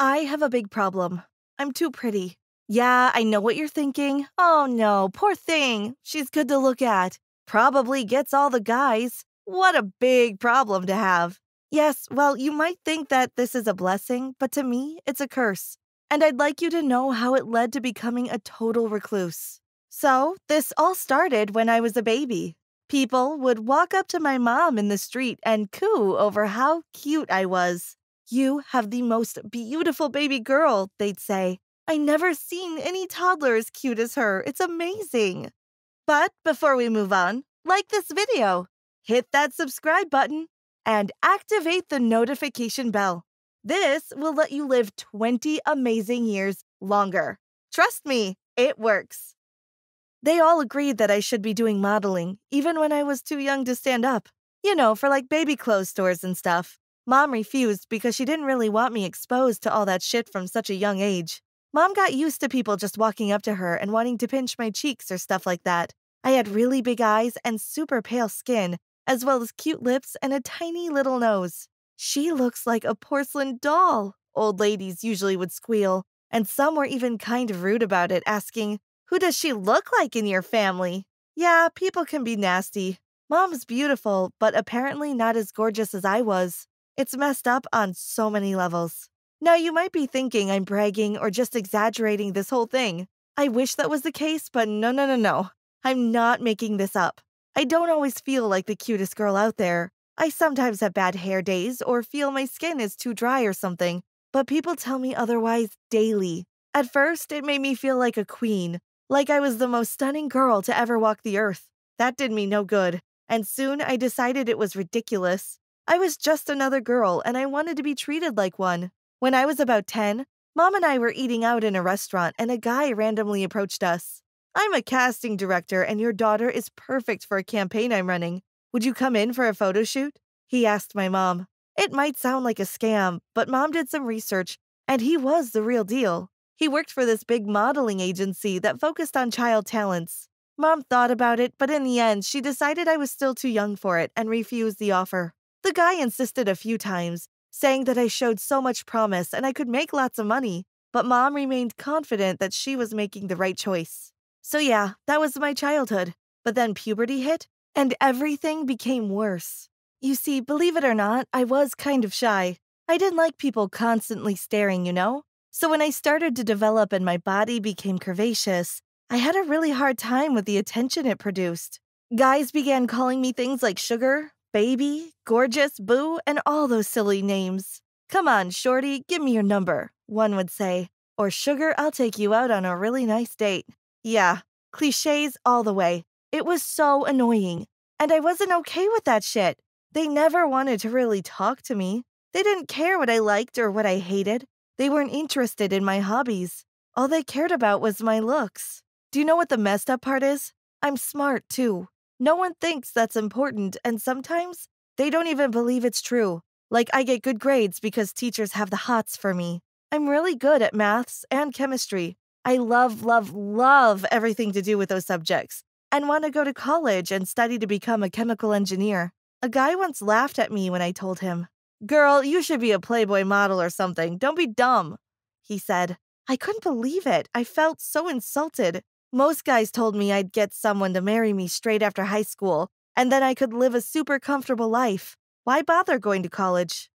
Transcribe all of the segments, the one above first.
I have a big problem. I'm too pretty. Yeah, I know what you're thinking. Oh no, poor thing. She's good to look at. Probably gets all the guys. What a big problem to have. Yes, well, you might think that this is a blessing, but to me, it's a curse. And I'd like you to know how it led to becoming a total recluse. So, this all started when I was a baby. People would walk up to my mom in the street and coo over how cute I was. "You have the most beautiful baby girl," they'd say. "I never seen any toddler as cute as her. It's amazing." But before we move on, like this video, hit that subscribe button, and activate the notification bell. This will let you live 20 amazing years longer. Trust me, it works. They all agreed that I should be doing modeling, even when I was too young to stand up. You know, for like baby clothes stores and stuff. Mom refused because she didn't really want me exposed to all that shit from such a young age. Mom got used to people just walking up to her and wanting to pinch my cheeks or stuff like that. I had really big eyes and super pale skin, as well as cute lips and a tiny little nose. "She looks like a porcelain doll," old ladies usually would squeal, and some were even kind of rude about it, asking, "Who does she look like in your family?" Yeah, people can be nasty. Mom's beautiful, but apparently not as gorgeous as I was. It's messed up on so many levels. Now you might be thinking I'm bragging or just exaggerating this whole thing. I wish that was the case, but no. I'm not making this up. I don't always feel like the cutest girl out there. I sometimes have bad hair days or feel my skin is too dry or something, but people tell me otherwise daily. At first, it made me feel like a queen, like I was the most stunning girl to ever walk the earth. That did me no good, and soon I decided it was ridiculous. I was just another girl, and I wanted to be treated like one. When I was about 10, Mom and I were eating out in a restaurant, and a guy randomly approached us. "I'm a casting director, and your daughter is perfect for a campaign I'm running. Would you come in for a photo shoot?" he asked my mom. It might sound like a scam, but Mom did some research, and he was the real deal. He worked for this big modeling agency that focused on child talents. Mom thought about it, but in the end, she decided I was still too young for it and refused the offer. The guy insisted a few times, saying that I showed so much promise and I could make lots of money, but Mom remained confident that she was making the right choice. So yeah, that was my childhood. But then puberty hit, and everything became worse. You see, believe it or not, I was kind of shy. I didn't like people constantly staring, you know? So when I started to develop and my body became curvaceous, I had a really hard time with the attention it produced. Guys began calling me things like sugar, baby, gorgeous, boo, and all those silly names. "Come on, shorty, give me your number," one would say. Or, "Sugar, I'll take you out on a really nice date." Yeah, cliches all the way. It was so annoying, and I wasn't okay with that shit. They never wanted to really talk to me. They didn't care what I liked or what I hated. They weren't interested in my hobbies. All they cared about was my looks. Do you know what the messed up part is? I'm smart, too. No one thinks that's important, and sometimes they don't even believe it's true. Like, I get good grades because teachers have the hots for me. I'm really good at maths and chemistry. I love everything to do with those subjects, and want to go to college and study to become a chemical engineer. A guy once laughed at me when I told him, "Girl, you should be a Playboy model or something. Don't be dumb," he said. I couldn't believe it. I felt so insulted. Most guys told me I'd get someone to marry me straight after high school, and then I could live a super comfortable life. Why bother going to college?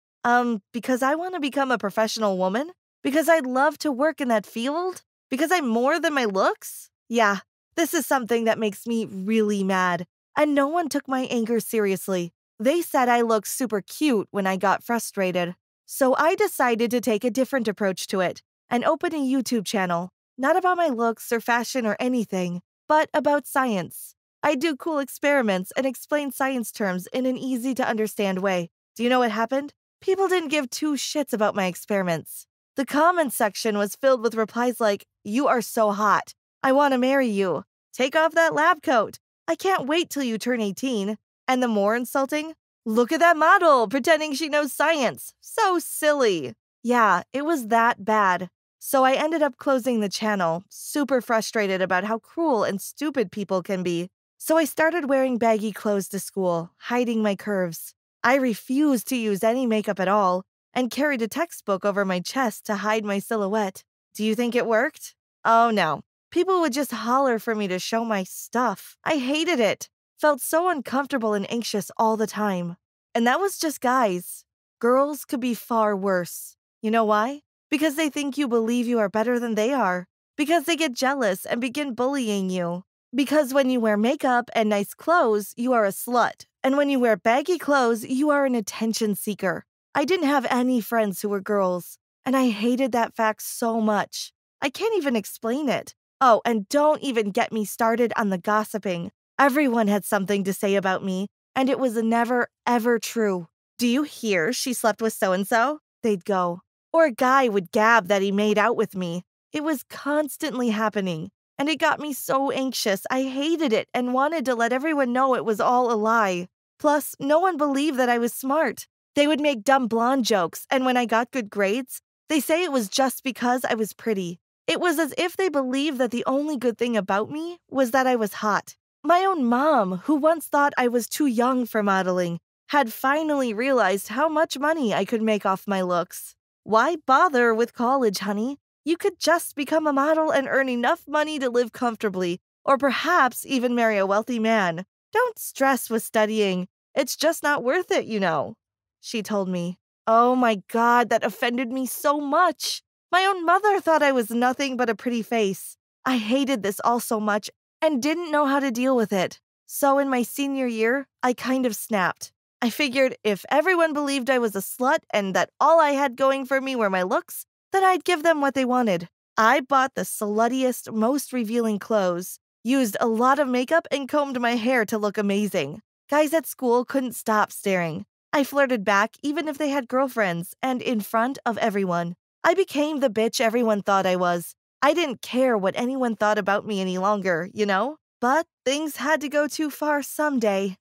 Because I want to become a professional woman? Because I'd love to work in that field? Because I'm more than my looks? Yeah. This is something that makes me really mad, and no one took my anger seriously. They said I looked super cute when I got frustrated. So I decided to take a different approach to it and open a YouTube channel, not about my looks or fashion or anything, but about science. I do cool experiments and explain science terms in an easy-to-understand way. Do you know what happened? People didn't give two shits about my experiments. The comment section was filled with replies like, "You are so hot. I want to marry you. Take off that lab coat. I can't wait till you turn 18. And the more insulting, "Look at that model pretending she knows science. So silly." Yeah, it was that bad. So I ended up closing the channel, super frustrated about how cruel and stupid people can be. So I started wearing baggy clothes to school, hiding my curves. I refused to use any makeup at all, and carried a textbook over my chest to hide my silhouette. Do you think it worked? Oh no. People would just holler for me to show my stuff. I hated it. Felt so uncomfortable and anxious all the time. And that was just guys. Girls could be far worse. You know why? Because they think you believe you are better than they are. Because they get jealous and begin bullying you. Because when you wear makeup and nice clothes, you are a slut. And when you wear baggy clothes, you are an attention seeker. I didn't have any friends who were girls, and I hated that fact so much. I can't even explain it. Oh, and don't even get me started on the gossiping. Everyone had something to say about me, and it was never, ever true. Do you hear she slept with so-and-so? They'd go. Or a guy would gab that he made out with me. It was constantly happening, and it got me so anxious. I hated it and wanted to let everyone know it was all a lie. Plus, no one believed that I was smart. They would make dumb blonde jokes, and when I got good grades, they say it was just because I was pretty. It was as if they believed that the only good thing about me was that I was hot. My own mom, who once thought I was too young for modeling, had finally realized how much money I could make off my looks. Why bother with college, honey? You could just become a model and earn enough money to live comfortably, or perhaps even marry a wealthy man. Don't stress with studying. It's just not worth it, you know. She told me. Oh my God, that offended me so much. My own mother thought I was nothing but a pretty face. I hated this all so much and didn't know how to deal with it. So in my senior year, I kind of snapped. I figured if everyone believed I was a slut and that all I had going for me were my looks, then I'd give them what they wanted. I bought the sluttiest, most revealing clothes, used a lot of makeup, and combed my hair to look amazing. Guys at school couldn't stop staring. I flirted back even if they had girlfriends, and in front of everyone. I became the bitch everyone thought I was. I didn't care what anyone thought about me any longer, you know? But things had to go too far someday.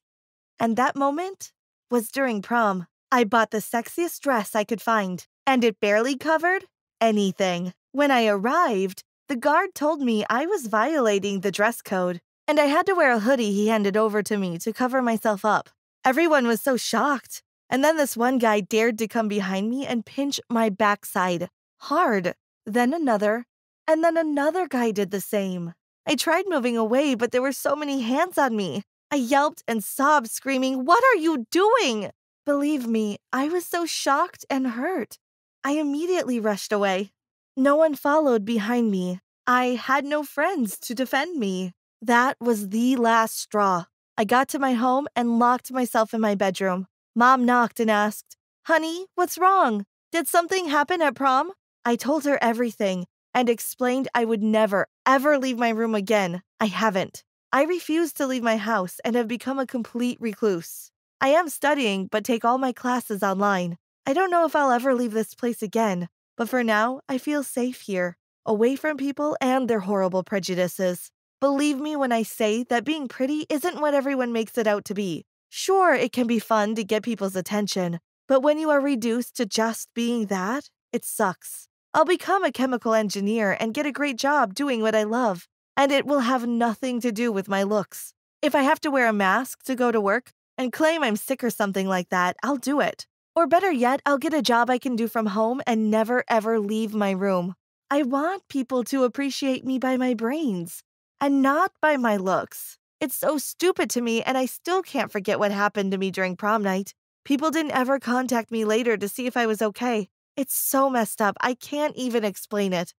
And that moment was during prom. I bought the sexiest dress I could find, and it barely covered anything. When I arrived, the guard told me I was violating the dress code, and I had to wear a hoodie he handed over to me to cover myself up. Everyone was so shocked, and then this one guy dared to come behind me and pinch my backside hard, then another, and then another guy did the same. I tried moving away, but there were so many hands on me. I yelped and sobbed, screaming, "What are you doing?" Believe me, I was so shocked and hurt. I immediately rushed away. No one followed behind me. I had no friends to defend me. That was the last straw. I got to my home and locked myself in my bedroom. Mom knocked and asked, "Honey, what's wrong? Did something happen at prom?" I told her everything and explained I would never, ever leave my room again. I haven't. I refuse to leave my house and have become a complete recluse. I am studying, but take all my classes online. I don't know if I'll ever leave this place again, but for now, I feel safe here, away from people and their horrible prejudices. Believe me when I say that being pretty isn't what everyone makes it out to be. Sure, it can be fun to get people's attention, but when you are reduced to just being that, it sucks. I'll become a chemical engineer and get a great job doing what I love, and it will have nothing to do with my looks. If I have to wear a mask to go to work and claim I'm sick or something like that, I'll do it. Or better yet, I'll get a job I can do from home and never ever leave my room. I want people to appreciate me by my brains and not by my looks. It's so stupid to me, and I still can't forget what happened to me during prom night. People didn't ever contact me later to see if I was okay. It's so messed up, I can't even explain it.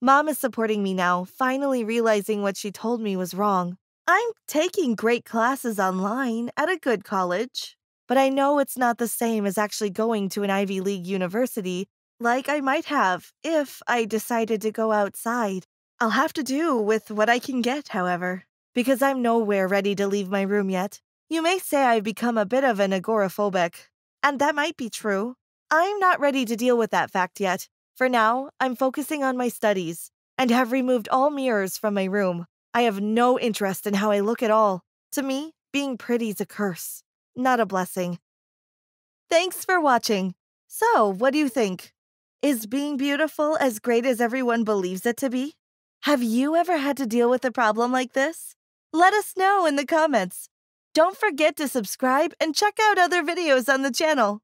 Mom is supporting me now, finally realizing what she told me was wrong. I'm taking great classes online at a good college, but I know it's not the same as actually going to an Ivy League university like I might have if I decided to go outside. I'll have to do with what I can get, however, because I'm nowhere ready to leave my room yet. You may say I've become a bit of an agoraphobic, and that might be true. I'm not ready to deal with that fact yet. For now, I'm focusing on my studies and have removed all mirrors from my room. I have no interest in how I look at all. To me, being pretty's a curse, not a blessing. Thanks for watching. So, what do you think? Is being beautiful as great as everyone believes it to be? Have you ever had to deal with a problem like this? Let us know in the comments. Don't forget to subscribe and check out other videos on the channel.